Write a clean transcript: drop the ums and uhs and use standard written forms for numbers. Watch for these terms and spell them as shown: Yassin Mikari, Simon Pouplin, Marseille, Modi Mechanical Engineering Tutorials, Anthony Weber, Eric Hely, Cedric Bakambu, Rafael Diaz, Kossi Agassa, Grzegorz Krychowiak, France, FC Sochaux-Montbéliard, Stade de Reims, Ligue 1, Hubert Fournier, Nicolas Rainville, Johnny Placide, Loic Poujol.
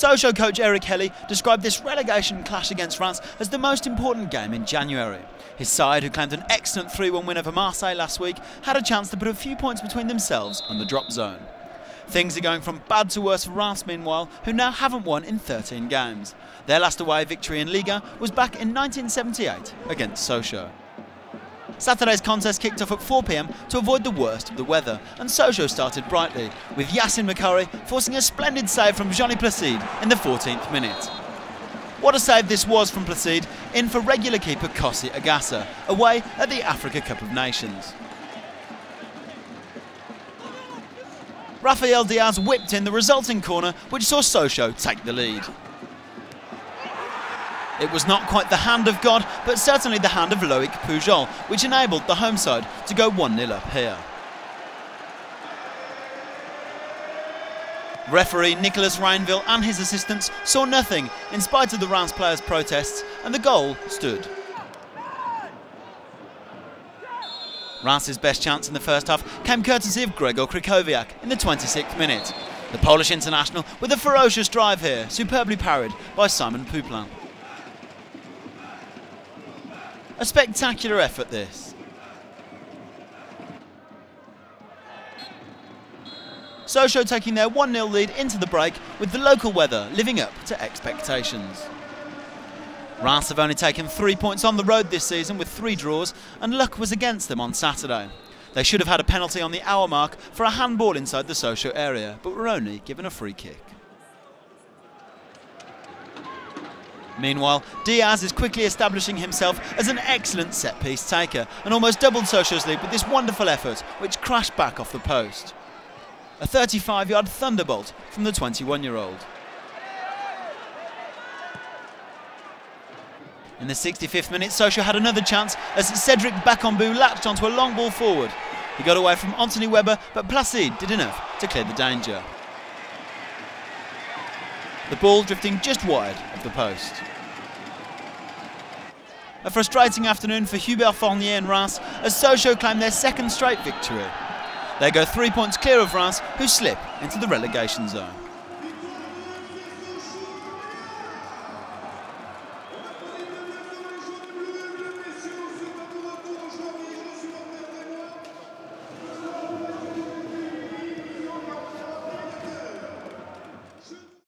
Sochaux coach Eric Hely described this relegation clash against France as the most important game in January. His side, who claimed an excellent 3-1 win over Marseille last week, had a chance to put a few points between themselves and the drop zone. Things are going from bad to worse for Reims meanwhile, who now haven't won in 13 games. Their last away victory in Ligue 1 was back in 1978 against Sochaux. Saturday's contest kicked off at 4 p.m. to avoid the worst of the weather, and Sochaux started brightly, with Yassin Mikari forcing a splendid save from Johnny Placide in the 14th minute. What a save this was from Placide, in for regular keeper Kossi Agassa, away at the Africa Cup of Nations. Rafael Diaz whipped in the resulting corner, which saw Sochaux take the lead. It was not quite the hand of God, but certainly the hand of Loic Poujol, which enabled the home side to go 1-0 up here. Referee Nicolas Rainville and his assistants saw nothing, in spite of the Reims players' protests, and the goal stood. Reims' best chance in the first half came courtesy of Grzegorz Krychowiak in the 26th minute. The Polish international with a ferocious drive here, superbly parried by Simon Pouplin. A spectacular effort this. Sochaux taking their 1-0 lead into the break, with the local weather living up to expectations. Reims have only taken 3 points on the road this season with 3 draws, and luck was against them on Saturday. They should have had a penalty on the hour mark for a handball inside the Sochaux area, but were only given a free kick. Meanwhile, Diaz is quickly establishing himself as an excellent set-piece taker, and almost doubled Sochaux' lead with this wonderful effort, which crashed back off the post. A 35-yard thunderbolt from the 21-year-old. In the 65th minute, Sochaux had another chance as Cedric Bakambu latched onto a long ball forward. He got away from Anthony Weber, but Placide did enough to clear the danger. The ball drifting just wide of the post. A frustrating afternoon for Hubert Fournier and Reims as Sochaux claim their second straight victory. They go 3 points clear of Reims, who slip into the relegation zone.